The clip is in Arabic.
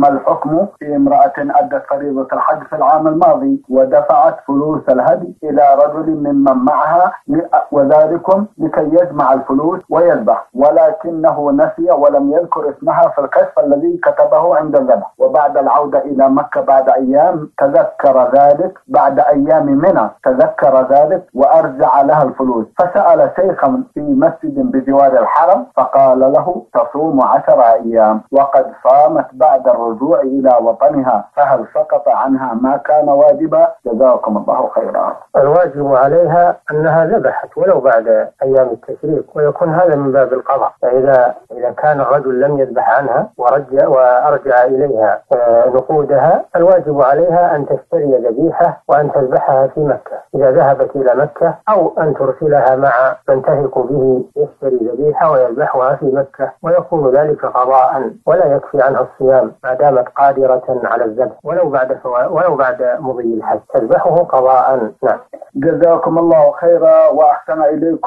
ما الحكم في امرأة أدت فريضة الحج في العام الماضي ودفعت فلوس الهدي إلى رجل ممن معها وذلكم لكي يجمع الفلوس ويذبح، ولكنه نسي ولم يذكر اسمها في الكشف الذي كتبه عند الذبح، وبعد العودة إلى مكة بعد أيام تذكر ذلك، بعد أيام منى تذكر ذلك وأرجع لها الفلوس، فسأل شيخا في مسجد بجوار الحرم فقال له تصوم 10 أيام وقد صامت بعد الرجوع إلى وطنها، فهل سقط عنها ما كان واجبا؟ جزاكم الله خيرا. الواجب عليها أنها ذبحت ولو بعد أيام التشريق، ويكون هذا من باب القضاء، فإذا كان الرجل لم يذبح عنها وأرجع إليها نقودها، الواجب عليها أن تشتري ذبيحة وأن تذبحها في مكة إذا ذهبت إلى مكة، أو أن ترسلها مع من تهلك به يشتري ذبيحة ويذبحها في مكة، ويكون ذلك قضاء ولا يكفي عنها الصيام ما دامت قادرة على الذبح ولو بعد مضي الحج، تذبحه قضاء. نعم. جزاكم الله خيرا وأحسن إليكم.